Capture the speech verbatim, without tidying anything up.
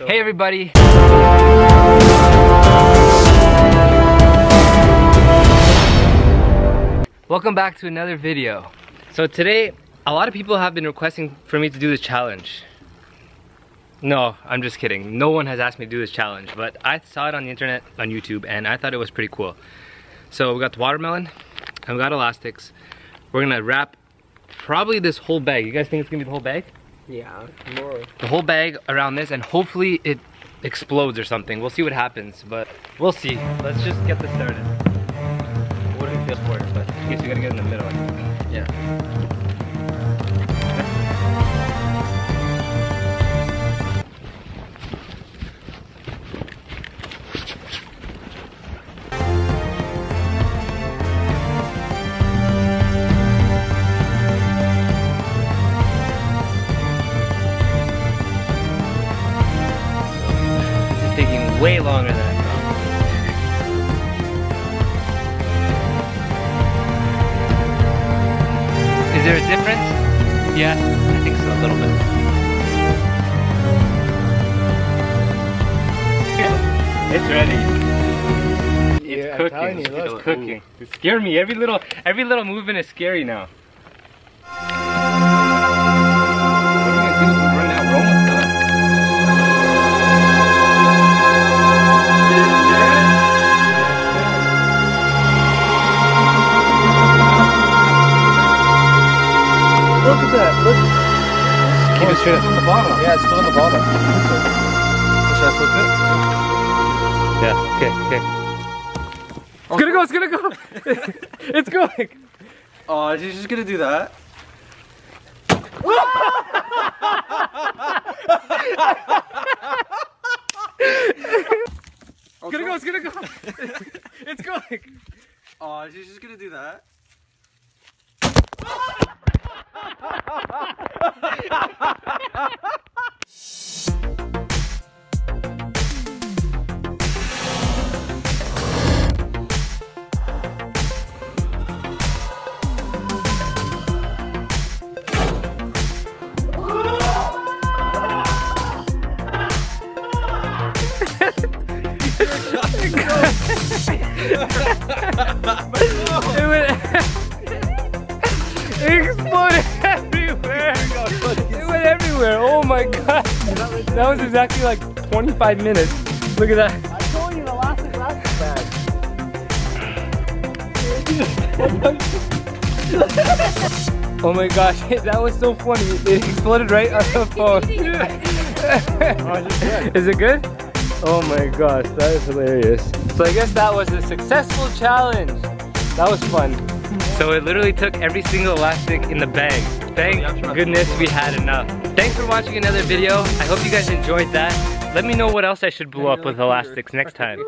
So. Hey everybody. Welcome back to another video. So today, a lot of people have been requesting for me to do this challenge. No, I'm just kidding. No one has asked me to do this challenge, but I saw it on the internet, on YouTube, and I thought it was pretty cool. So we got the watermelon, and we got elastics. We're gonna wrap probably this whole bag. You guys think it's gonna be the whole bag? Yeah, more. The whole bag around this, and hopefully it explodes or something. We'll see what happens, but we'll see. Let's just get this started. What do we feel for it? But I guess we gotta get in the middle. Yeah. Way longer than I thought. Is there a difference? Yeah, I think so, a little bit. It's ready. It's yeah, cooking. You, it's look. cooking. Ooh. It scared me. Every little, every little movement is scary now. Look at that, look. Keep oh, it straight. It's still on the bottom. Yeah, it's still on the bottom. Should I flip it? Yeah, okay, okay. It's gonna go, it's gonna go! It's going! Oh, she's just gonna do that. It's gonna go, it's gonna go! It's going! Oh, she's just gonna do that. It exploded everywhere! It went everywhere, oh my god! That was exactly like twenty-five minutes. Look at that. I told you the last is last bag. Oh my gosh, that was so funny. It exploded right on the phone. Is it good? Oh my gosh, that is hilarious. So I guess that was a successful challenge. That was fun. So it literally took every single elastic in the bag. Thank goodness we had enough. Thanks for watching another video. I hope you guys enjoyed that. Let me know what else I should blow up with elastics next time.